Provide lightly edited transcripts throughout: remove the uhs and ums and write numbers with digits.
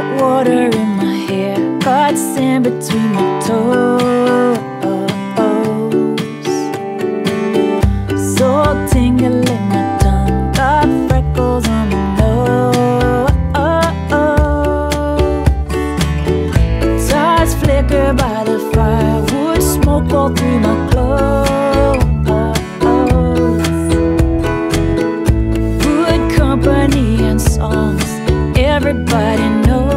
salt water in my hair, got sand between my toes, so tingling my tongue, got freckles on my nose. Stars flicker by the firewood, smoke all through my clothes. Everybody knows.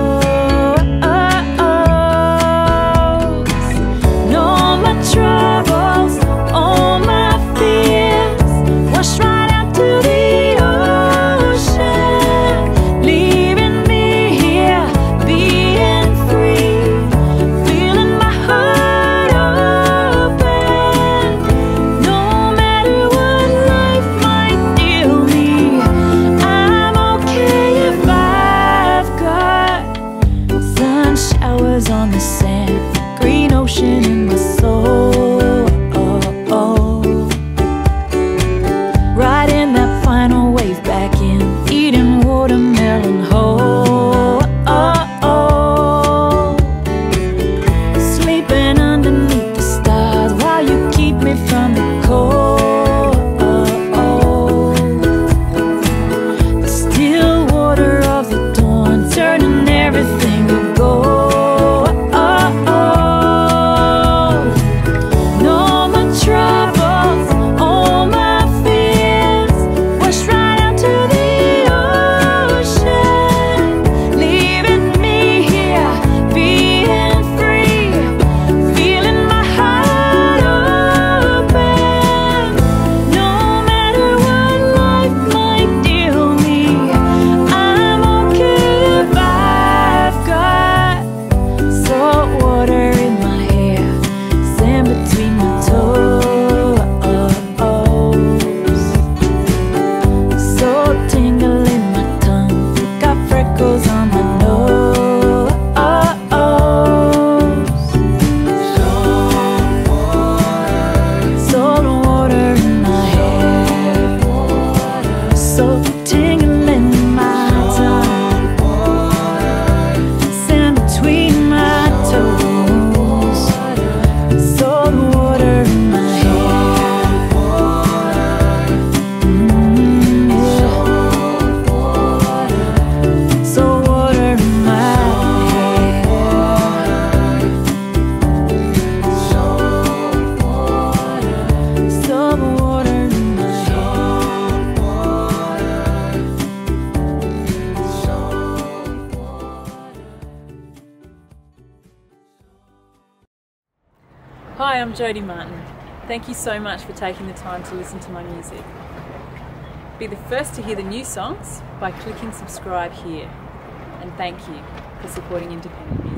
Know my troubles, all my fears, wash right out to the ocean, leaving me here being free, feeling my heart open. No matter what life might deal me, I'm okay if sun showers on the sand, green ocean in my soul. Riding that final wave back in, eating watermelon whole. Sleeping underneath the stars while you keep me from the cold. The still water of the dawn, turning everything on my nose. Salt water in my hair, so tingling my tongue, sand between my toes. Salt water in my hair. Hi, I'm Jodi Martin. Thank you so much for taking the time to listen to my music. Be the first to hear the new songs by clicking subscribe here. And thank you for supporting independent music.